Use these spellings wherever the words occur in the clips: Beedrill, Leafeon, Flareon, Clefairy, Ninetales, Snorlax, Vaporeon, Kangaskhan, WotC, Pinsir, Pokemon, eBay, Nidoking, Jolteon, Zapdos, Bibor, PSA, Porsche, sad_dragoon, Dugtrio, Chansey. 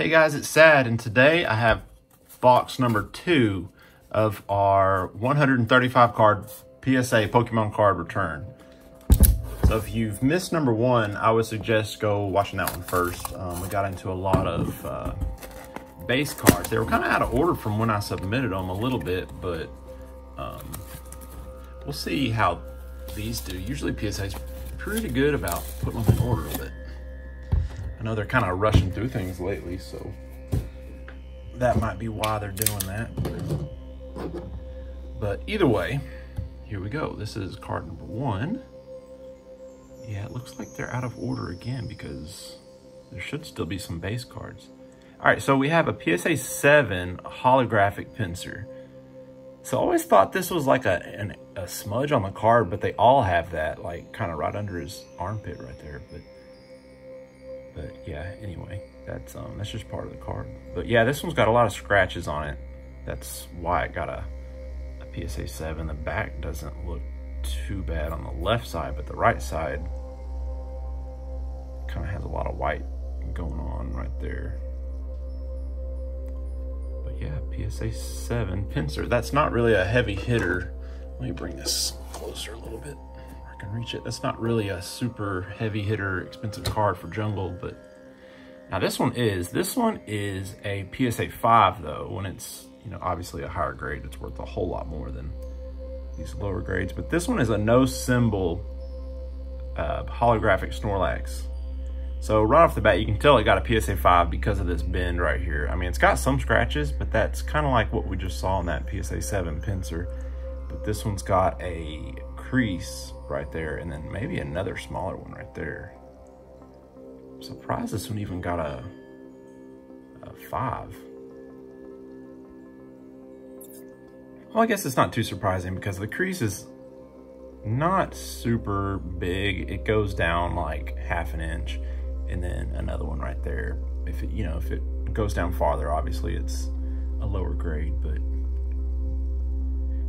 Hey guys, it's Sad, and today I have box number 2 of our 135 card PSA Pokemon card return. So if you've missed number 1, I would suggest go watching that one first. We got into a lot of base cards. They were kind of out of order from when I submitted them a little bit, but we'll see how these do. Usually PSA's pretty good about putting them in order a bit. I know they're kind of rushing through things lately, so that might be why they're doing that. But either way, here we go. This is card number 1. Yeah, it looks like they're out of order again because there should still be some base cards. All right, so we have a PSA 7 holographic Pinsir. So I always thought this was like a smudge on the card, but they all have that, like kind of right under his armpit right there. But yeah, anyway, that's just part of the card. But yeah, this one's got a lot of scratches on it. That's why it got a PSA 7. The back doesn't look too bad on the left side, but the right side kind of has a lot of white going on right there. But yeah, PSA 7 Pinsir. That's not really a heavy hitter. Let me bring this closer a little bit. Can reach it. That's not really a super heavy hitter expensive card for jungle, but now this one is a PSA 5 though. When it's, you know, obviously a higher grade, it's worth a whole lot more than these lower grades. But this one is a no symbol holographic Snorlax. So right off the bat you can tell it got a PSA 5 because of this bend right here. I mean, it's got some scratches, but that's kind of like what we just saw in that PSA 7 Pinsir. But this one's got a crease right there, and then maybe another smaller one right there. I'm surprised this one even got a 5. Well, I guess it's not too surprising because the crease is not super big. It goes down like half an inch, and then another one right there. If it, you know, if it goes down farther, obviously it's a lower grade, but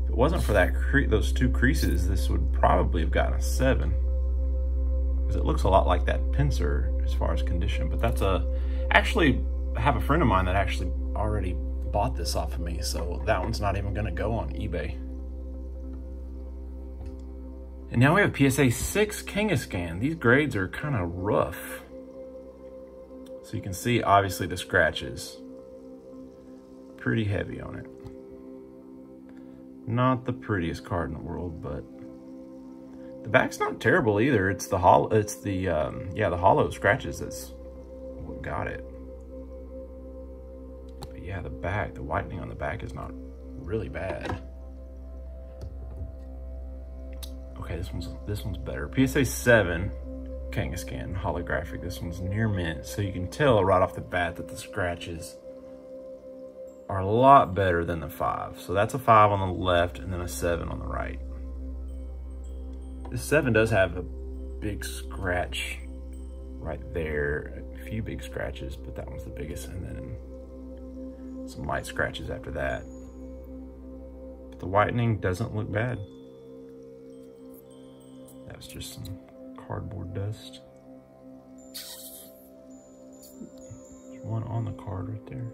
it wasn't for that those two creases, this would probably have gotten a 7. Because it looks a lot like that Pinsir as far as condition. But that's a... Actually, I have a friend of mine that actually already bought this off of me. So that one's not even going to go on eBay. And now we have PSA 6 Kangaskhan. These grades are kind of rough. So you can see, obviously, the scratches. Pretty heavy on it. Not the prettiest card in the world, but the back's not terrible either. It's the hollow, it's the yeah, the hollow scratches that's what got it. But yeah, the back, the whitening on the back is not really bad. Okay, this one's better. PSA 7 Kangaskhan holographic. This one's near mint, so you can tell right off the bat that the scratches are a lot better than the 5. So that's a 5 on the left and then a 7 on the right. The 7 does have a big scratch right there, a few big scratches, but that one's the biggest, and then some light scratches after that. But the whitening doesn't look bad. That was just some cardboard dust. There's one on the card right there.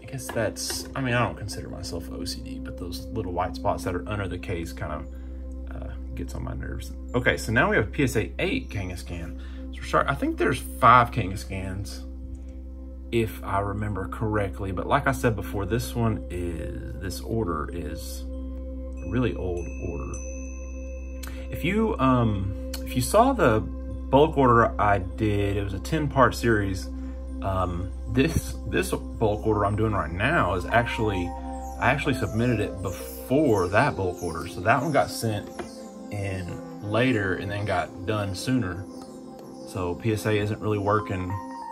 I guess that's, I mean, I don't consider myself OCD, but those little white spots that are under the case kind of gets on my nerves. Okay, so now we have PSA 8 Kangaskhan. So we're I think there's 5 Kangaskhans, if I remember correctly. But like I said before, this one is, this order is a really old order. If you saw the bulk order I did, it was a 10-part series. This bulk order I'm doing right now is actually, I actually submitted it before that bulk order. So that one got sent in later and then got done sooner. So PSA isn't really working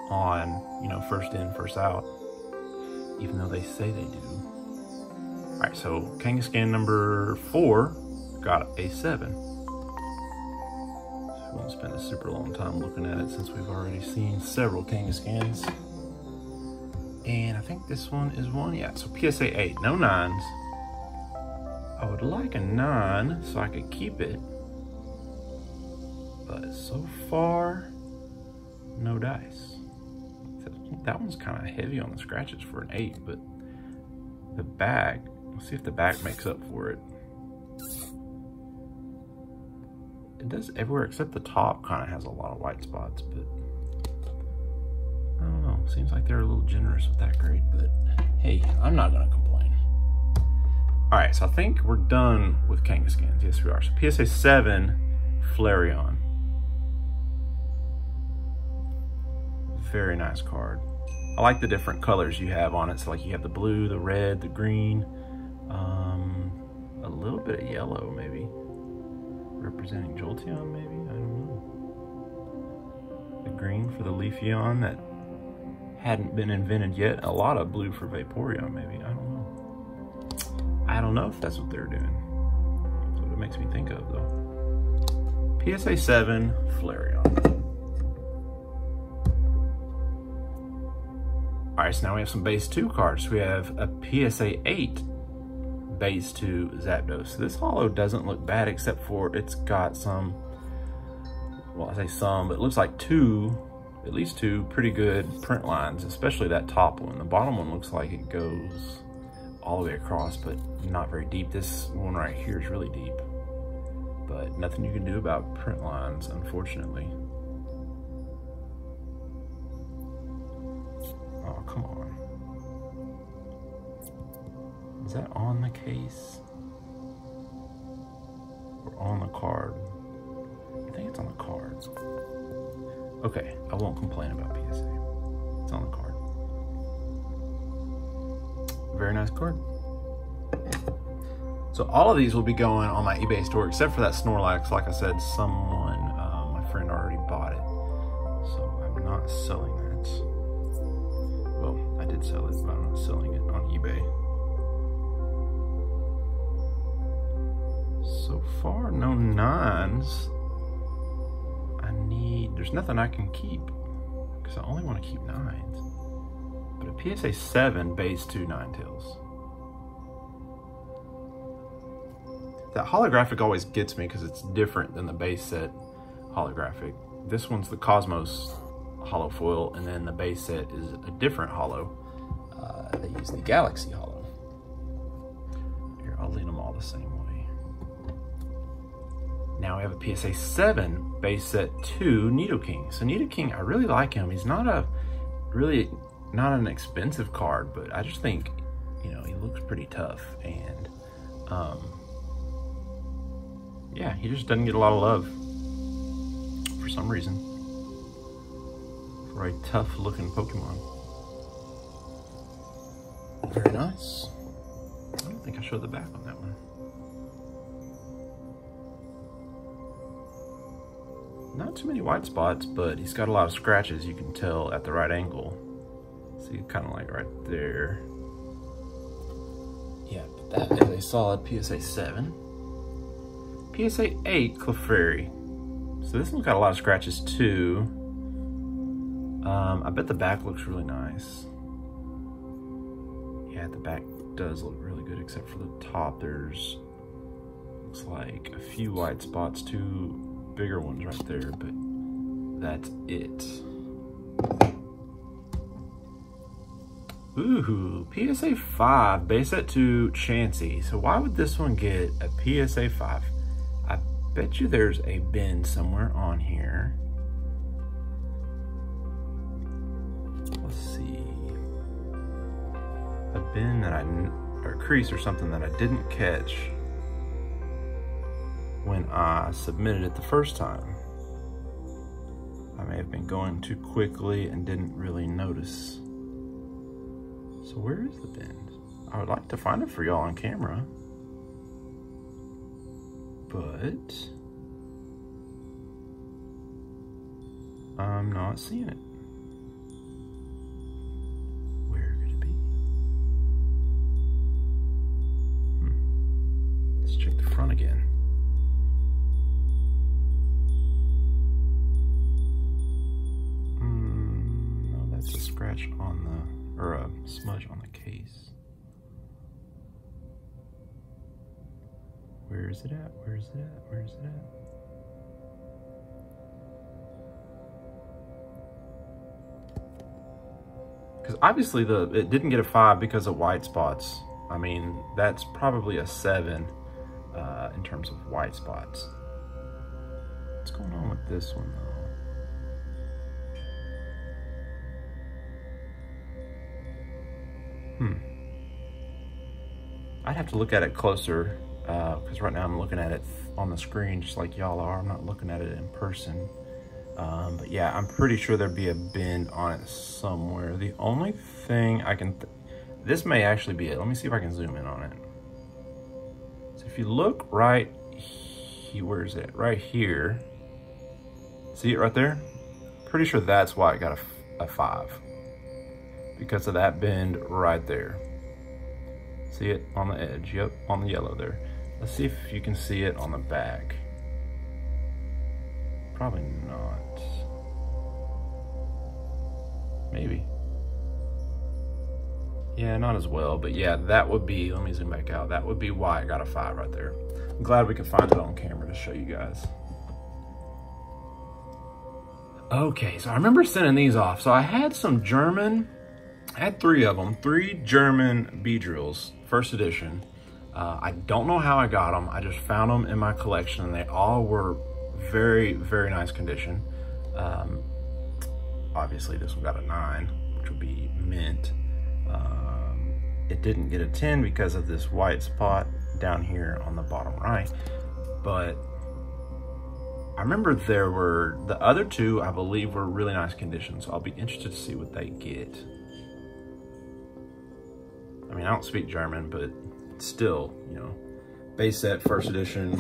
on, you know, first in, first out, even though they say they do. All right, so Kangaskhan number 4 got a 7. We won't spend a super long time looking at it since we've already seen several Kangaskans. And I think this one is 1. Yeah, so PSA 8, no 9s. I would like a 9 so I could keep it. But so far, no dice. That one's kind of heavy on the scratches for an 8, but the back, let's see if the back makes up for it. It does everywhere except the top kind of has a lot of white spots, but I don't know. Seems like they're a little generous with that grade, but hey, I'm not going to complain. All right, so I think we're done with Kangaskhan. Yes, we are. So PSA 7, Flareon. Very nice card. I like the different colors you have on it. So like you have the blue, the red, the green, a little bit of yellow maybe. Representing Jolteon maybe, I don't know. The green for the Leafeon that hadn't been invented yet. A lot of blue for Vaporeon maybe, I don't know. I don't know if that's what they're doing. That's what it makes me think of though. PSA 7, Flareon. All right, so now we have some base 2 cards. We have a PSA 8 base 2 Zapdos. So this holo doesn't look bad except for it's got some, well, I say some, but it looks like at least two pretty good print lines, especially that top one. The bottom one looks like it goes all the way across, but not very deep. This one right here is really deep, but nothing you can do about print lines, unfortunately. Oh, come on. Is that on the case? Or on the card? I think it's on the card. Okay, I won't complain about PSA. It's on the card. Very nice card. So all of these will be going on my eBay store, except for that Snorlax. Like I said, someone, my friend already bought it. So I'm not selling that. Well, I did sell it, but I'm not selling it on eBay. So far, no 9s. There's nothing I can keep, because I only want to keep 9s. But a PSA 7 base 2 Ninetales. That holographic always gets me, because it's different than the base set holographic. This one's the Cosmos holo foil, and then the base set is a different holo. They use the Galaxy holo. Here, I'll lean them all the same way. Now we have a PSA 7 base set 2 Nidoking. So Nidoking, I really like him. He's not an expensive card, but I just think, you know, he looks pretty tough, and yeah, he just doesn't get a lot of love for some reason. Very tough looking Pokemon. Very nice. I don't think I showed the back on that one. Not too many white spots, but he's got a lot of scratches, you can tell, at the right angle. See, kind of like right there. Yeah, but that is a solid PSA 7. PSA 8 Clefairy. So this one's got a lot of scratches too. I bet the back looks really nice. Yeah, the back does look really good, except for the top. There's, looks like a few white spots, 2 bigger ones right there, but that's it. Ooh, PSA 5, base set 2, Chansey. So why would this one get a PSA 5? I bet you there's a bin somewhere on here. Let's see, a bin that or a crease or something that I didn't catch when I submitted it the first time. I may have been going too quickly and didn't really notice. So where is the bin? I would like to find it for y'all on camera, but I'm not seeing it. Check the front again. No, that's a scratch on the, or a smudge on the case. Where is it at? Where is it at? Where is it at? Because obviously it didn't get a 5 because of white spots. I mean, that's probably a 7 in terms of white spots. What's going on with this one, though? I'd have to look at it closer, because right now I'm looking at it on the screen just like y'all are. I'm not looking at it in person. But yeah, I'm pretty sure there'd be a bend on it somewhere. The only thing I can... This may actually be it. Let me see if I can zoom in on it. So if you look right here, where is it? Right here. See it right there? Pretty sure that's why it got a 5. Because of that bend right there. See it on the edge, yep, on the yellow there. Let's see if you can see it on the back. Probably not. Maybe. Yeah, not as well, but yeah, that would be, let me zoom back out, that would be why I got a 5 right there. I'm glad we could find it on camera to show you guys. Okay, so I remember sending these off. So I had some German, I had 3 of them, 3 German Beedrills, first edition. I don't know how I got them. I just found them in my collection, and they all were very, very nice condition. Obviously, this one got a 9, which would be mint. It didn't get a 10 because of this white spot down here on the bottom right. But I remember there were, the other 2, I believe, were really nice condition. So I'll be interested to see what they get. I mean, I don't speak German, but still, you know, base set, first edition,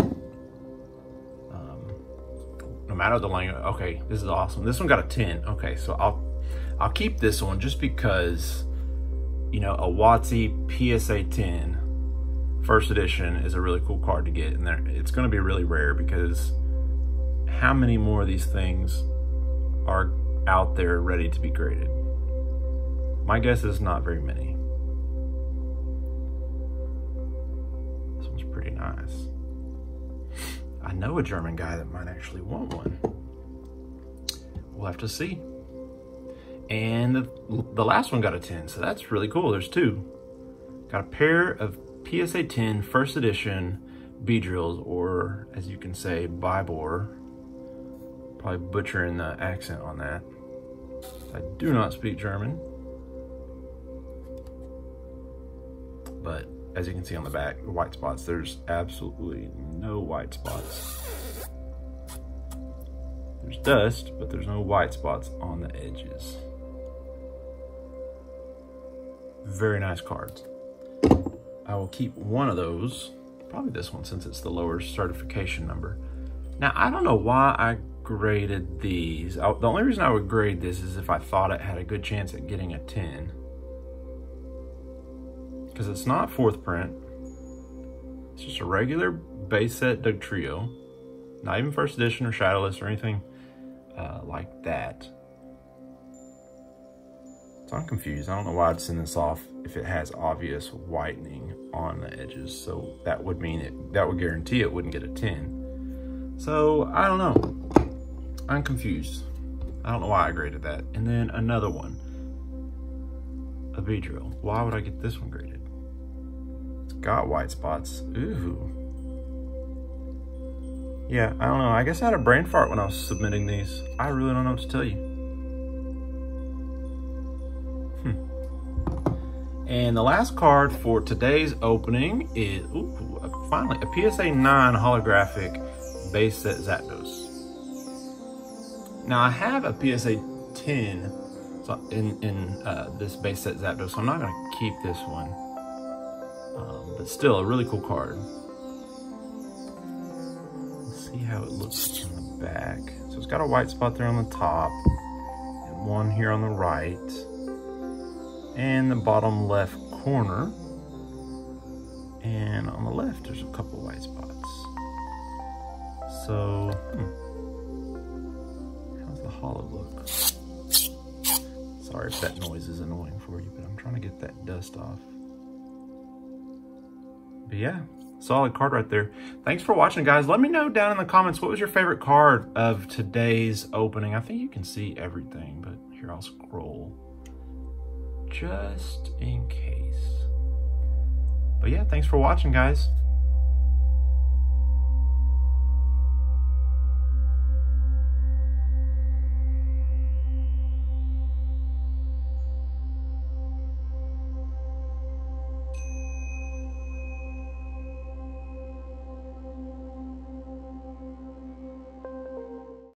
no matter the language. Okay, this is awesome. This one got a 10. Okay, so I'll keep this one just because, you know, a WotC PSA 10 first edition is a really cool card to get, and it's going to be really rare because how many more of these things are out there ready to be graded? My guess is not very many. Pretty nice. I know a German guy that might actually want one. We'll have to see. And the last one got a 10, so that's really cool. There's 2. Got a pair of PSA 10 first edition Beedrills, or as you can say, Bibor. Probably butchering the accent on that. I do not speak German. But as you can see on the back, the white spots, there's absolutely no white spots. There's dust, but there's no white spots on the edges. Very nice cards. I will keep one of those, probably this one, since it's the lower certification number. Now, I don't know why I graded these. The only reason I would grade this is if I thought it had a good chance at getting a 10. Because it's not 4th print. It's just a regular base set Dugtrio. Not even first edition or shadowless or anything like that. So I'm confused. I don't know why I'd send this off if it has obvious whitening on the edges. So that would mean that would guarantee it wouldn't get a 10. So I don't know. I'm confused. I don't know why I graded that. And then another one. A Beedrill. Why would I get this one graded? It's got white spots. Ooh. Yeah, I don't know. I guess I had a brain fart when I was submitting these. I really don't know what to tell you. And the last card for today's opening is, ooh, finally, a PSA 9 holographic base set Zapdos. Now, I have a PSA 10 in this base set Zapdos, so I'm not going to keep this one. But still, a really cool card. Let's see how it looks on the back. So it's got a white spot there on the top, and one here on the right, and the bottom left corner. And on the left, there's a couple white spots. So, how's the holo look? Sorry if that noise is annoying for you, but I'm trying to get that dust off. But yeah, solid card right there. Thanks for watching, guys. Let me know down in the comments, what was your favorite card of today's opening? I think you can see everything, but here I'll scroll. just in case. But yeah, thanks for watching, guys.